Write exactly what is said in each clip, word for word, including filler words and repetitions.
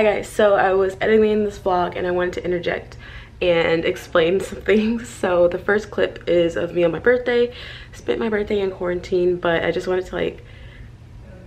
Hi guys, so I was editing this vlog and I wanted to interject and explain some things. So the first clip is of me on my birthday. Spent my birthday in quarantine, but I just wanted to, like,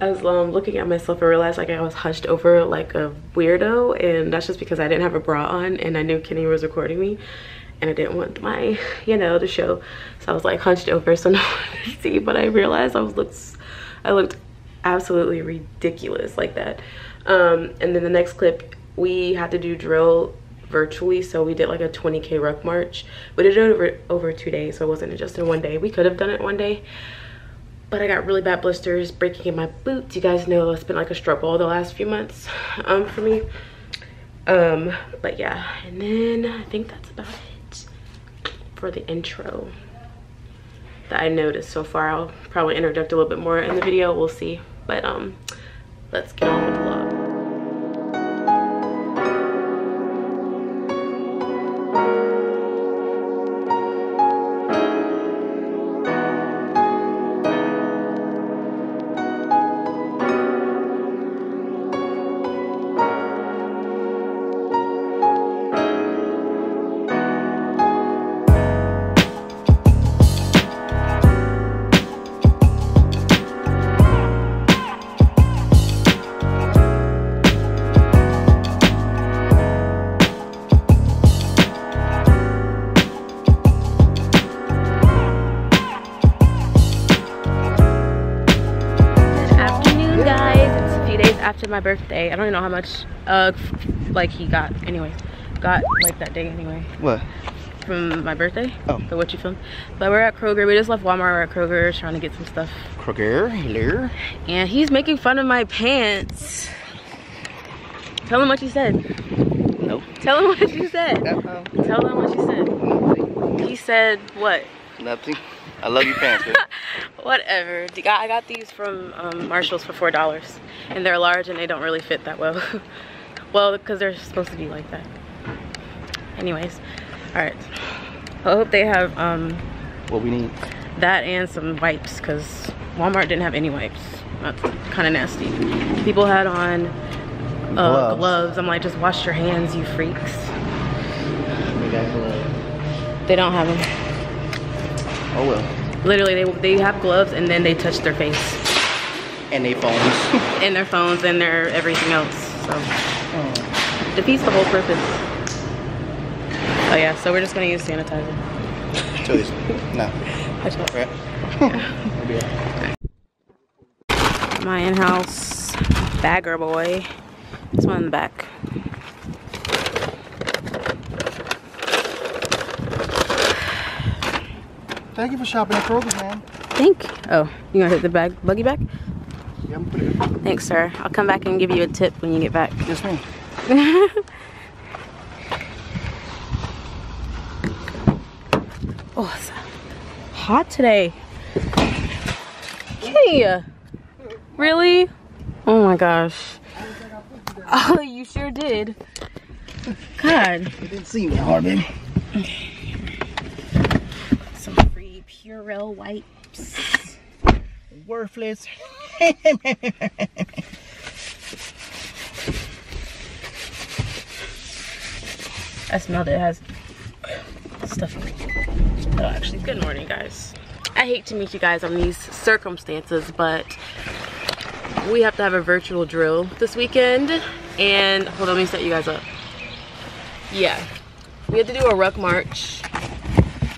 as um, looking at myself, I realized like I was hunched over like a weirdo, and that's just because I didn't have a bra on and I knew Kenny was recording me and I didn't want my, you know, to show. So I was like hunched over so no one could see, but I realized I was looked, I looked absolutely ridiculous like that. Um, and then the next clip, we had to do drill virtually, so we did like a twenty K ruck march. We did it over, over two days, so it wasn't just in one day. We could have done it one day, but I got really bad blisters breaking in my boots. You guys know it's been like a struggle the last few months um, for me. Um, but yeah, and then I think that's about it for the intro that I noticed so far. I'll probably interject a little bit more in the video. We'll see. But um, let's get on with the vlog. My birthday. I don't even know how much uh like he got anyway got like that day anyway what from my birthday. Oh, so what you filmed. But we're at Kroger. We just left Walmart. We're at Kroger trying to get some stuff. Kroger, hello. And he's making fun of my pants. Tell him what you said. Nope. Tell him what you said. Tell him what you said. Nothing. He said what? Nothing. I love your pants. Whatever. I got these from um, Marshalls for four dollars, and they're large and they don't really fit that well. Well, because they're supposed to be like that. Anyways, all right. I hope they have um, what we need. That and some wipes, because Walmart didn't have any wipes. That's kind of nasty. People had on uh, gloves. gloves. I'm like, just wash your hands, you freaks. They got gloves. They don't have them. Oh well. Literally, they they have gloves and then they touch their face. And their phones. And their phones and their everything else. So oh. Defeats the whole purpose. Oh yeah. So we're just gonna use sanitizer. Choice. No. I told you. Yeah. My in-house bagger boy. This one in the back. Thank you for shopping at Kroger, man. Thank you. Oh, you gonna hit the bag, buggy back? Yeah, I'm pretty good. Thanks, sir. I'll come back and give you a tip when you get back. Yes, ma'am. Oh, it's hot today. Kenny, really? Oh my gosh. Oh, you sure did. God. You didn't see me hard, baby. Purell wipes. Worthless. I smelled it. It has stuff in it. Oh, actually, good morning, guys. I hate to meet you guys on these circumstances, but we have to have a virtual drill this weekend. And hold on, let me set you guys up. Yeah. We have to do a ruck march.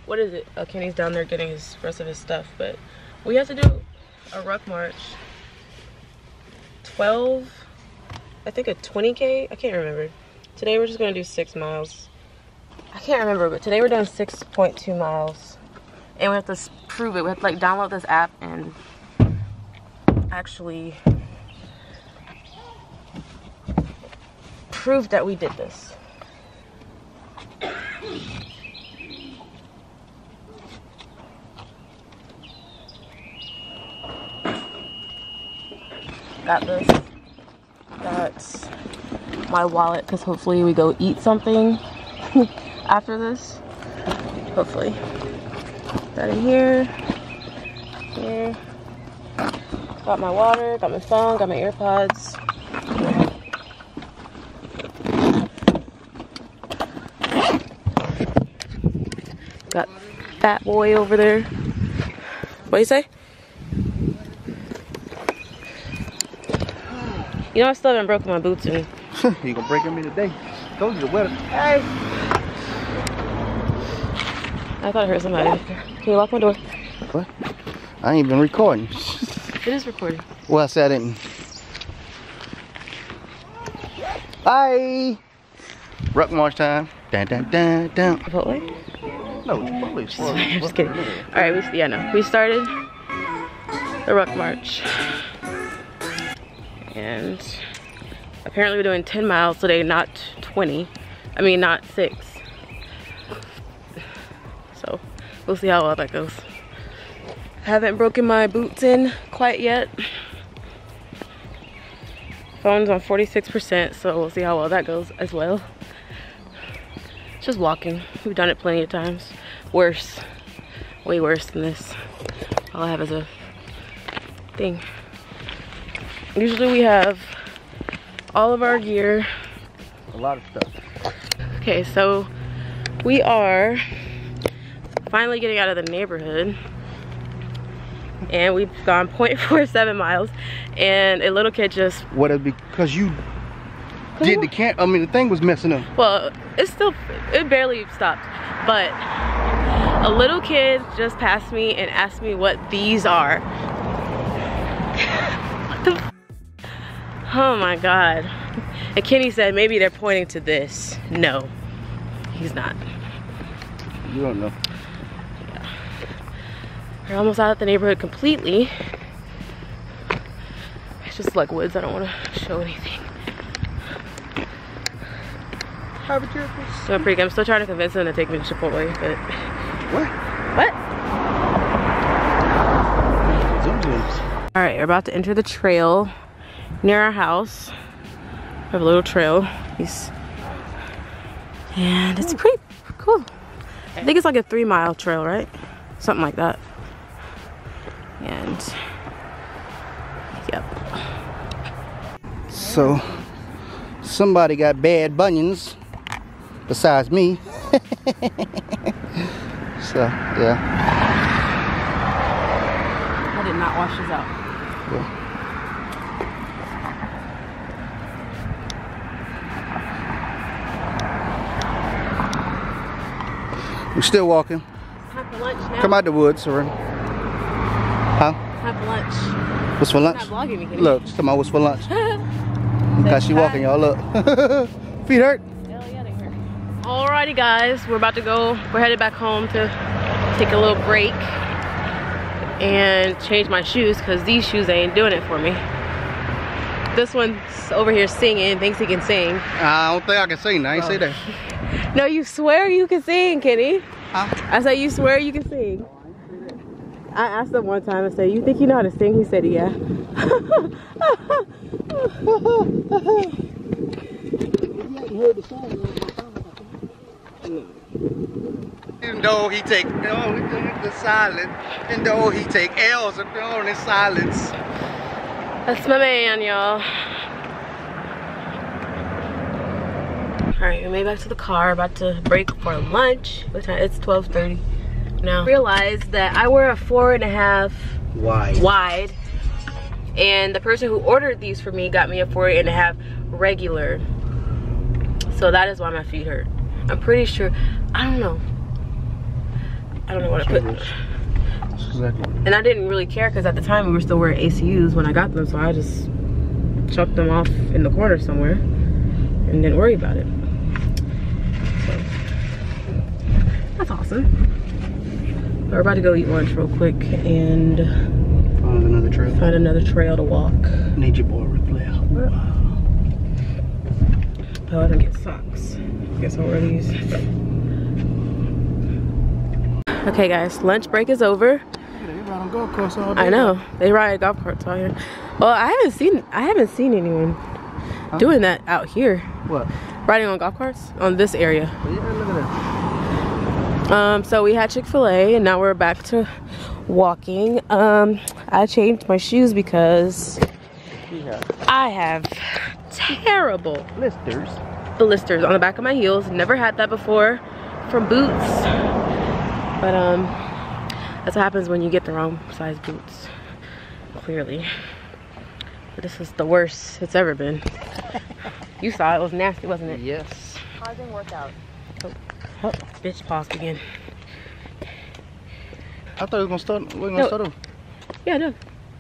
What is it? Oh, Kenny's down there getting his rest of his stuff, but we have to do a ruck march. twelve, I think a twenty K, I can't remember. Today we're just gonna do six miles. I can't remember, but today we're doing six point two miles. And we have to prove it. We have to like download this app and actually prove that we did this. Got this. That's my wallet because hopefully we go eat something after this. Hopefully. Got in here. Here. Got my water. Got my phone. Got my AirPods. fat boy over there. What do you say? You know, I still haven't broken my boots in. You gonna break them in today? Told you the weather. Hey! I thought I heard somebody. Can you lock my door? What? I ain't even recording. It is recording. Well, I said I didn't. Bye! Ruck march time. Dun, dun, dun, dun. Chipotle? No, Chipotle. I'm just kidding. Alright, we, yeah, no. We started the ruck march. And apparently we're doing ten miles today, not twenty. I mean, not six. So, we'll see how well that goes. Haven't broken my boots in quite yet. Phone's on forty-six percent, so we'll see how well that goes as well. Just walking. We've done it plenty of times. Worse. Way worse than this. All I have is a thing. Usually we have all of our gear. A lot of stuff. Okay, so we are finally getting out of the neighborhood. And we've gone point four seven miles. And a little kid just... What, it because you did the can I mean, the thing was messing up. Well, it still, it barely stopped. But a little kid just passed me and asked me what these are. What the f Oh my God. And Kenny said, maybe they're pointing to this. No, he's not. You don't know. Yeah. We're almost out of the neighborhood completely. It's just like woods, I don't want to show anything. So pretty. I'm still trying to convince them to take me to Chipotle, but what? What? All right, we're about to enter the trail near our house. We have a little trail, and it's pretty cool. I think it's like a three-mile trail, right? Something like that. And yep. So somebody got bad bunions. Besides me. So, yeah. I did not wash this out. Yeah. We're still walking. Have lunch now. Come out the woods, or huh? Have lunch. What's for lunch? Not vlogging, look, she's talking about what's for lunch. Because she walking, y'all. Look. Feet hurt. Alrighty guys, we're about to go, we're headed back home to take a little break and change my shoes because these shoes ain't doing it for me. This one's over here singing, thinks he can sing. I don't think I can sing, I ain't oh. say that. No, you swear you can sing, Kenny. Huh? I said you swear you can sing. I asked him one time, I said, you think you know how to sing? He said, yeah. You haven't heard the song. And though he take no the silence, and though he take L's and thrown in silence. That's my man, y'all. Alright, we made back to the car, about to break for lunch. What time? It's twelve thirty now. Realized that I wear a four and a half wide. wide and the person who ordered these for me got me a four and a half regular. So that is why my feet hurt. I'm pretty sure. I don't know. I don't know what I put. Exactly. And I didn't really care because at the time we were still wearing A C Us when I got them, so I just chucked them off in the corner somewhere and didn't worry about it. So that's awesome. We're about to go eat lunch real quick and find another trail. Find another trail to walk. Need your boy replay. Wow. Oh, I didn't get socks. Guess I'll wear these. Okay guys, lunch break is over. Yeah, they ride on golf carts all day. I know. They ride golf carts out here. Well, I haven't seen I haven't seen anyone huh? doing that out here. What? Riding on golf carts on this area. Yeah, look at that. Um so we had Chick-fil-A and now we're back to walking. Um I changed my shoes because yeah. I have terrible blisters. Blisters on the back of my heels. Never had that before from boots. But um, that's what happens when you get the wrong size boots, clearly. But this is the worst it's ever been. You saw it, it was nasty, wasn't it? Yes. Pausing workout. Oh, oh, bitch paused again. I thought it was gonna start, we were gonna no. start over. Yeah, no.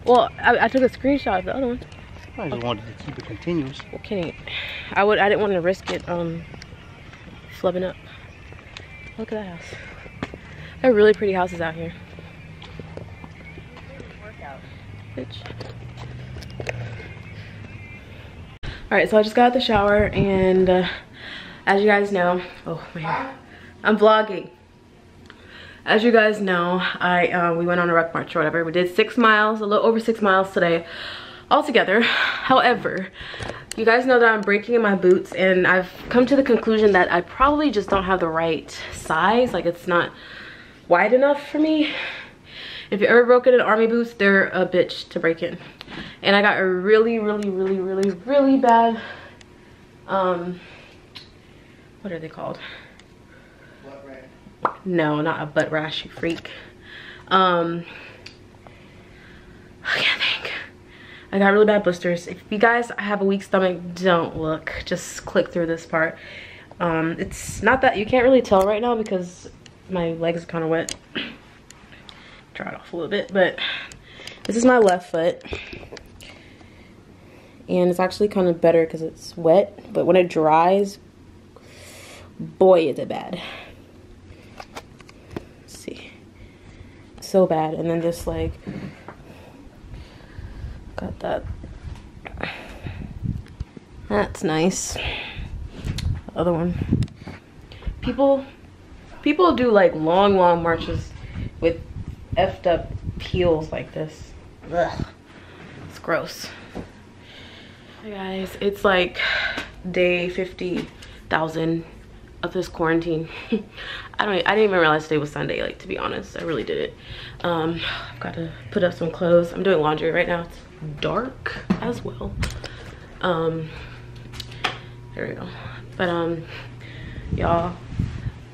Well, I, I took a screenshot of the other one. I just okay. wanted to keep it continuous. Well, Kenny, I would, I didn't want to risk it um, flubbing up. Look at that house. There are really pretty houses out here. Bitch. All right, so I just got out the shower, and uh, as you guys know, oh man, I'm vlogging. As you guys know, I uh, we went on a ruck march or whatever. We did six miles, a little over six miles today, all together. However, you guys know that I'm breaking in my boots, and I've come to the conclusion that I probably just don't have the right size. Like, it's not wide enough for me. If you've ever broken in army boots, they're a bitch to break in. And I got a really, really, really, really, really bad, um, what are they called? Butt rash. No, not a butt rash, you freak. Um, I can't think. I got really bad blisters. If you guys have a weak stomach, don't look. Just click through this part. Um, it's not that, you can't really tell right now because my legs are kind of wet. Dry it off a little bit, but this is my left foot. And it's actually kind of better because it's wet, but when it dries, boy, is it bad. Let's see. So bad. And then just like, got that. That's nice. The other one. People, people do like long, long marches with effed up heels like this. Ugh. It's gross. Hey guys, it's like day fifty thousand of this quarantine. I don't I didn't even realize today was Sunday, like, to be honest. I really didn't. Um, I've got to put up some clothes. I'm doing laundry right now. It's dark as well. Um, there we go. But um, y'all,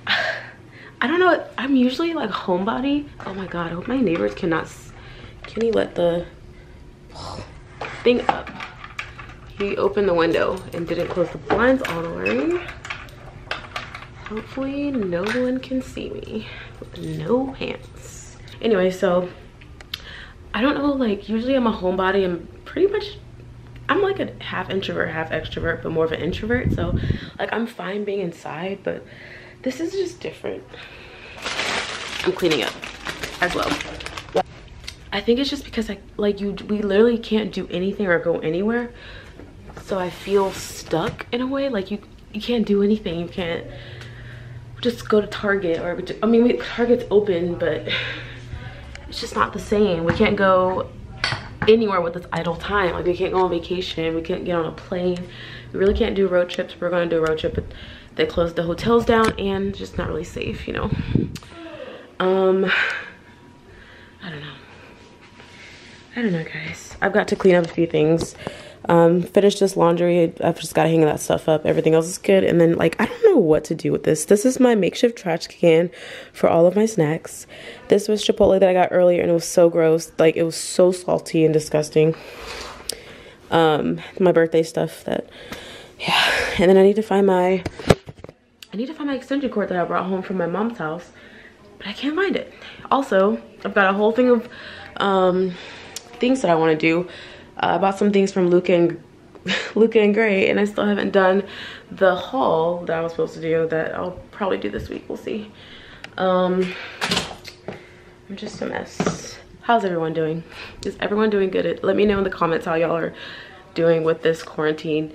I don't know, I'm usually like homebody. Oh my God, I hope my neighbors cannot, can he let the thing up? He opened the window and didn't close the blinds all the way. Hopefully no one can see me with no pants. Anyway, so I don't know, like usually I'm a homebody. I'm pretty much, I'm like a half introvert, half extrovert, but more of an introvert. So like I'm fine being inside, but this is just different. I'm cleaning up as well. I think it's just because I like you we literally can't do anything or go anywhere. So I feel stuck in a way. Like you you can't do anything. You can't just go to Target or I mean we, Target's open, but it's just not the same. We can't go anywhere with this idle time. Like we can't go on vacation, we can't get on a plane. We really can't do road trips. We're gonna do a road trip, but they closed the hotels down and just not really safe, you know. Um, I don't know. I don't know, guys. I've got to clean up a few things. Um, finish this laundry. I've just got to hang that stuff up. Everything else is good. And then, like, I don't know what to do with this. This is my makeshift trash can for all of my snacks. This was Chipotle that I got earlier, and it was so gross. Like, it was so salty and disgusting. Um, my birthday stuff that, yeah. And then I need to find my... I need to find my extension cord that I brought home from my mom's house, but I can't find it. Also, I've got a whole thing of um, things that I want to do. Uh, I bought some things from Luca and Luca and Gray, and I still haven't done the haul that I was supposed to do. That I'll probably do this week. We'll see. Um, I'm just a mess. How's everyone doing? Is everyone doing good? Let me know in the comments how y'all are doing with this quarantine.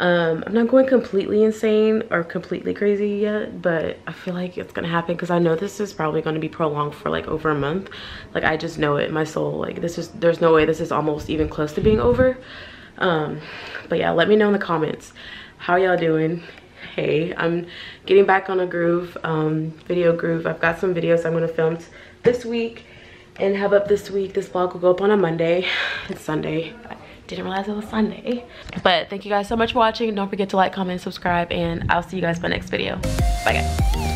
Um, I'm not going completely insane or completely crazy yet, but I feel like it's gonna happen because I know this is probably gonna be prolonged for like over a month. Like I just know it, my soul, like this is, there's no way this is almost even close to being over. Um, but yeah, let me know in the comments, how y'all doing? Hey, I'm getting back on a groove, um, video groove. I've got some videos I'm gonna film this week and have up this week. This vlog will go up on a Monday. It's Sunday. Didn't realize it was Sunday. But thank you guys so much for watching. Don't forget to like, comment, subscribe, and I'll see you guys in my next video. Bye guys.